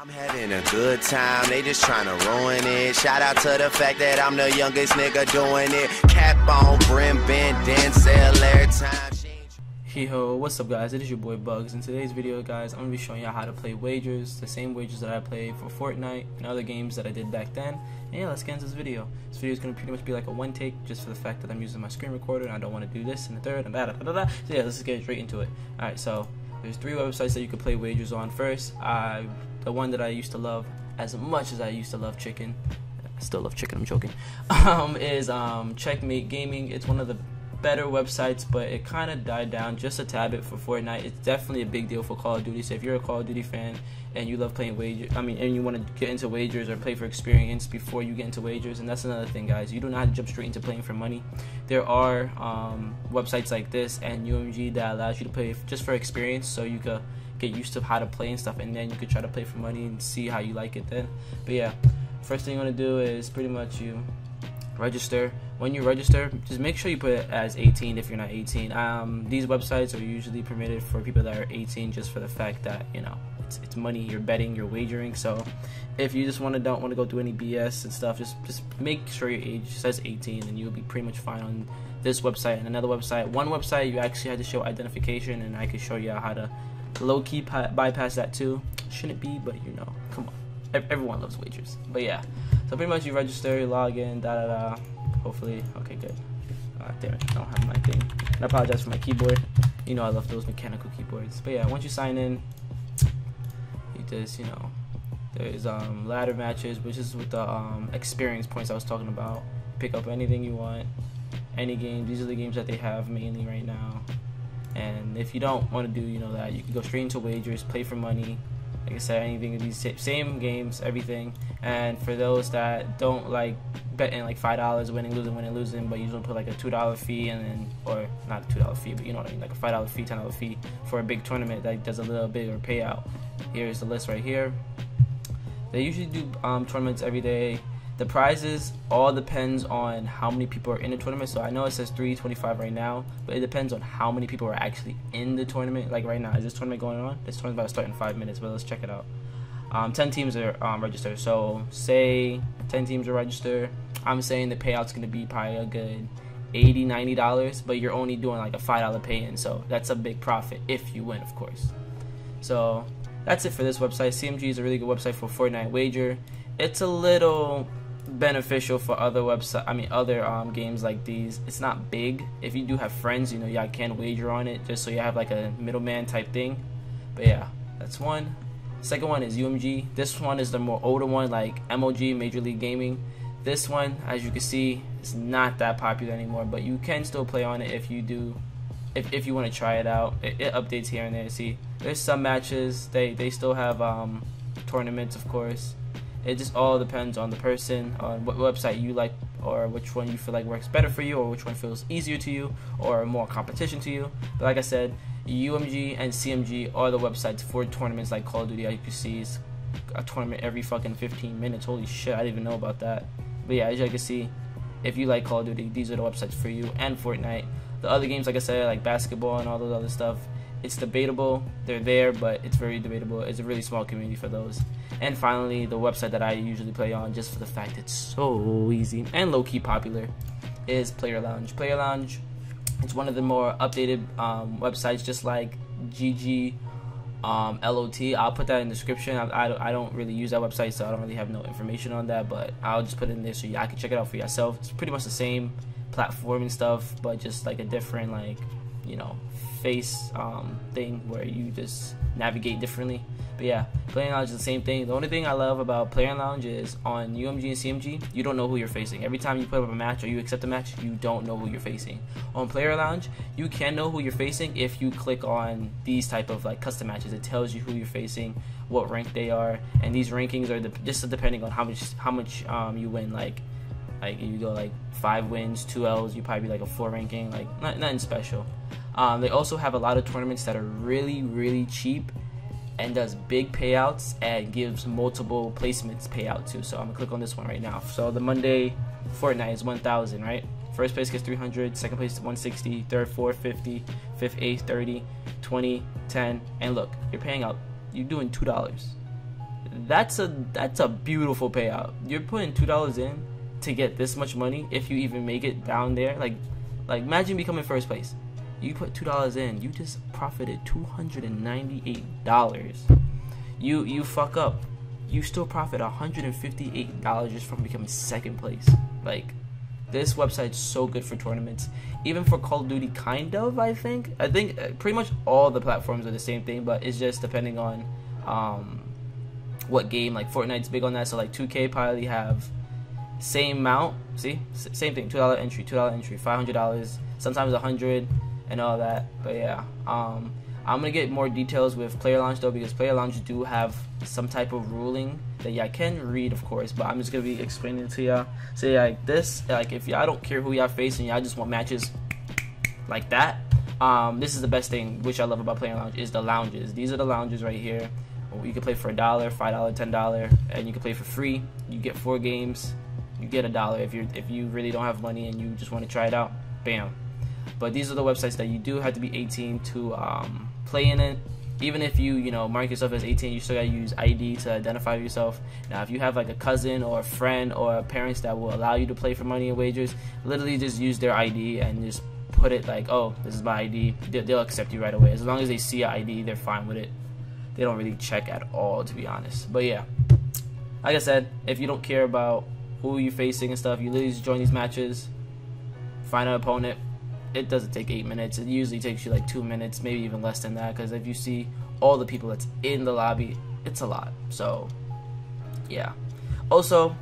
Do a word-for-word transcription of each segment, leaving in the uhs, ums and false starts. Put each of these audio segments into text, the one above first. I'm having a good time, they just trying to ruin it. Shout out to the fact that I'm the youngest nigga doing it. Cap on, brim, bend, dance, every time. Hey ho, what's up guys, it is your boy Bugs. In today's video guys, I'm going to be showing you how to play wagers, the same wagers that I played for Fortnite and other games that I did back then. And yeah, let's get into this video. This video is going to pretty much be like a one take, just for the fact that I'm using my screen recorder and I don't want to do this and the third and that. So yeah, let's just get straight into it. Alright, so there's three websites that you can play wagers on. First, I, the one that I used to love as much as I used to love chicken, I still love chicken, I'm joking, um, is um, Checkmate Gaming. It's one of the better websites, but it kind of died down just a tad bit for Fortnite. It's definitely a big deal for Call of Duty, so if you're a Call of Duty fan and you love playing wagers, I mean, and you want to get into wagers or play for experience before you get into wagers, and that's another thing, guys. You do not have to jump straight into playing for money. There are um, websites like this and U M G that allows you to play just for experience, so you could get used to how to play and stuff, and then you could try to play for money and see how you like it then. But yeah, first thing you want to do is pretty much you register. When you register, just make sure you put it as eighteen if you're not eighteen. Um, these websites are usually permitted for people that are eighteen, just for the fact that, you know, it's, it's money, you're betting, you're wagering. So if you just want to don't want to go through any B S and stuff, just just make sure your age says eighteen, and you'll be pretty much fine on this website and another website. One website you actually had to show identification, and I could show you how to low-key bypass that too. Shouldn't be, but you know, come on. Everyone loves wagers. But yeah, so pretty much you register, you log in, da da da. Hopefully, okay, good. Uh, damn it, I don't have my thing. And I apologize for my keyboard. You know, I love those mechanical keyboards. But yeah, once you sign in, you just, you know, there's um, ladder matches, which is with the um, experience points I was talking about. Pick up anything you want, any game. These are the games that they have mainly right now. And if you don't want to do, you know, that, you can go straight into wagers, play for money. Like I said, anything of these same games, everything. And for those that don't like betting like five dollars, winning, losing, winning, losing, but usually put like a two dollar fee and then, or not two dollar fee, but you know what I mean, like a five dollar fee, ten dollar fee for a big tournament that does a little bigger payout. Here's the list right here. They usually do um, tournaments every day. The prizes all depends on how many people are in the tournament. So I know it says three twenty-five right now, but it depends on how many people are actually in the tournament. Like right now, is this tournament going on? This tournament's about to start in five minutes, but let's check it out. Um, ten teams are um, registered. So say ten teams are registered. I'm saying the payout's going to be probably a good eighty, ninety dollars, but you're only doing like a five dollar pay-in. So that's a big profit if you win, of course. So that's it for this website. C M G is a really good website for Fortnite wager. It's a little beneficial for other website, I mean other um, games like these. It's not big. If you do have friends, you know, y'all can wager on it, just so you have like a middleman type thing. But yeah, that's one. Second one is U M G. This one is the more older one, like M L G, Major League Gaming. This one, as you can see, is not that popular anymore, but you can still play on it if you do, if, if you want to try it out. It, it updates here and there. See, there's some matches. They they still have um, tournaments, of course. It just all depends on the person, on what website you like, or which one you feel like works better for you, or which one feels easier to you, or more competition to you. But like I said, U M G and C M G are the websites for tournaments like Call of Duty. You can see it's a tournament every fucking fifteen minutes. Holy shit, I didn't even know about that. But yeah, as you can see, if you like Call of Duty, these are the websites for you, and Fortnite. The other games, like I said, like basketball and all those other stuff, it's debatable. They're there, but it's very debatable. It's a really small community for those. And finally, the website that I usually play on, just for the fact it's so easy and low-key popular, is Player Lounge. Player Lounge, it's one of the more updated um, websites, just like G G, um, L O T. I'll put that in the description. I, I, I don't really use that website, so I don't really have no information on that, but I'll just put it in there so y'all can check it out for yourself. It's pretty much the same platform and stuff, but just like a different, like, you know, face um, thing where you just navigate differently. But yeah, Player Lounge is the same thing. The only thing I love about Player Lounge is on U M G and C M G, you don't know who you're facing. Every time you put up a match or you accept a match, you don't know who you're facing. On Player Lounge, you can know who you're facing if you click on these type of like custom matches. It tells you who you're facing, what rank they are, and these rankings are just depending on how much how much um, you win. Like, like you go like five wins, two L's, you probably be like a four ranking. Like not, nothing special. Um, they also have a lot of tournaments that are really, really cheap and does big payouts and gives multiple placements payout too. So I'm gonna click on this one right now. So the Monday Fortnite is one thousand, right? First place gets three hundred, second place is one sixty, third four fifty, fifth eighth thirty, twenty, ten, and look, you're paying out. You're doing two dollars. that's a that's a beautiful payout. You're putting two dollars in to get this much money, if you even make it down there. Like, like imagine becoming first place. You put two dollars in, you just profited two hundred and ninety-eight dollars. You you fuck up, you still profit one hundred and fifty-eight dollars just from becoming second place. Like, this website's so good for tournaments, even for Call of Duty, kind of. I think I think pretty much all the platforms are the same thing, but it's just depending on um, what game. Like Fortnite's big on that, so like two K probably have same amount. See, S same thing. Two dollar entry, two dollar entry, five hundred dollars, sometimes a hundred. And all that. But yeah, um, I'm gonna get more details with Player Lounge though, because Player Lounge do have some type of ruling that y'all can read, of course, but I'm just gonna be explaining it to y'all. So yeah, like this, like if y'all don't care who y'all face and y'all just want matches like that, um, this is the best thing which I love about Player Lounge, is the lounges. These are the lounges right here. You can play for a dollar, five dollar, ten dollar, and you can play for free. You get four games, you get a dollar if you're if you really don't have money and you just want to try it out. Bam. But these are the websites that you do have to be eighteen to um, play in it. Even if you, you know, mark yourself as eighteen, you still gotta use I D to identify yourself. Now, if you have like a cousin or a friend or parents that will allow you to play for money and wagers, literally just use their I D and just put it like, oh, this is my I D. They'll accept you right away. As long as they see your I D, they're fine with it. They don't really check at all, to be honest. But yeah, like I said, if you don't care about who you're facing and stuff, you literally just join these matches, find an opponent. It doesn't take eight minutes. It usually takes you like two minutes, maybe even less than that, because if you see all the people that's in the lobby, it's a lot. So, yeah. Also,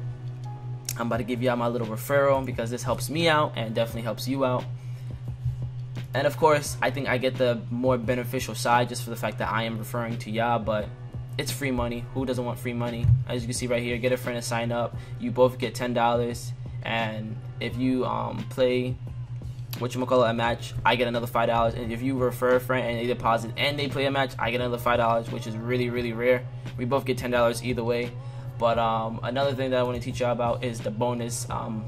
I'm about to give y'all my little referral, because this helps me out and definitely helps you out. And of course, I think I get the more beneficial side just for the fact that I am referring to y'all, but it's free money. Who doesn't want free money? As you can see right here, get a friend to sign up. You both get ten dollars, and if you um, play... What you call it, a match, I get another five dollars, and if you refer a friend and they deposit and they play a match, I get another five dollars, which is really, really rare. We both get ten dollars either way. But um, another thing that I want to teach y'all about is the bonus um,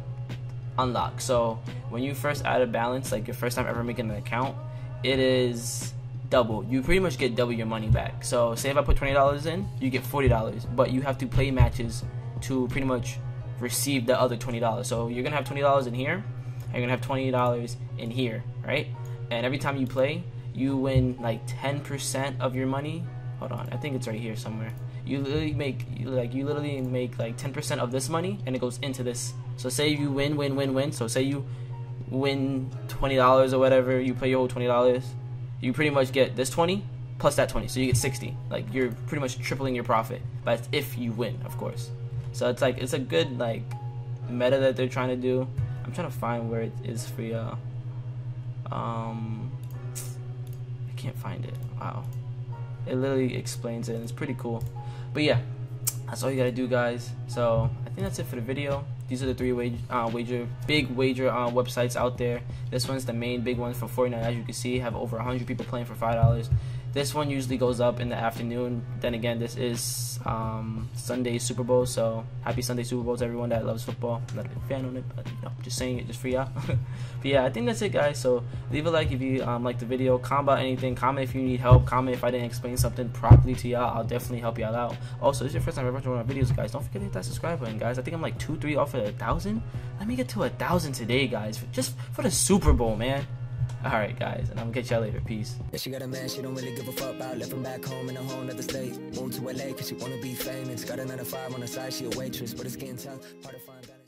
unlock. So when you first add a balance, like your first time ever making an account, it is double. You pretty much get double your money back. So say if I put twenty dollars in, you get forty dollars, but you have to play matches to pretty much receive the other twenty dollars. So you're gonna have twenty dollars in here. You're gonna have twenty dollars in here, right? And every time you play, you win like ten percent of your money. Hold on, I think it's right here somewhere. You literally make like you literally make like ten percent of this money, and it goes into this. So say you win, win, win, win. So say you win twenty dollars or whatever, you play your whole twenty dollars. You pretty much get this twenty plus that twenty, so you get sixty. Like you're pretty much tripling your profit, but if you win, of course. So it's like it's a good like meta that they're trying to do. I'm trying to find where it is for y'all. Um, I can't find it. Wow. It literally explains it, and it's pretty cool. But yeah, that's all you gotta do, guys. So I think that's it for the video. These are the three wager, uh, wager big wager uh, websites out there. This one's the main big one for Fortnite. As you can see, have over one hundred people playing for five dollars. This one usually goes up in the afternoon. Then again, this is um, Sunday Super Bowl, so happy Sunday Super Bowl to everyone that loves football. I'm not a big fan on it, but you know, just saying it just for y'all. But yeah, I think that's it, guys. So leave a like if you um, like the video. Comment about anything. Comment if you need help. Comment if I didn't explain something properly to y'all. I'll definitely help y'all out. Also, if it's your first time ever watching one of my videos, guys, don't forget to hit that subscribe button, guys. I think I'm like two, three off of a thousand. Let me get to a thousand today, guys, just for the Super Bowl, man. Alright, guys, and I'm gonna catch y'all later. Peace. Yeah, she got a man she don't really give a fuck about. Left from back home in a whole nother state. Moved to L A cause she wanna be famous. Got a nine to five on the side, she a waitress. But it's getting tough, hard to find out.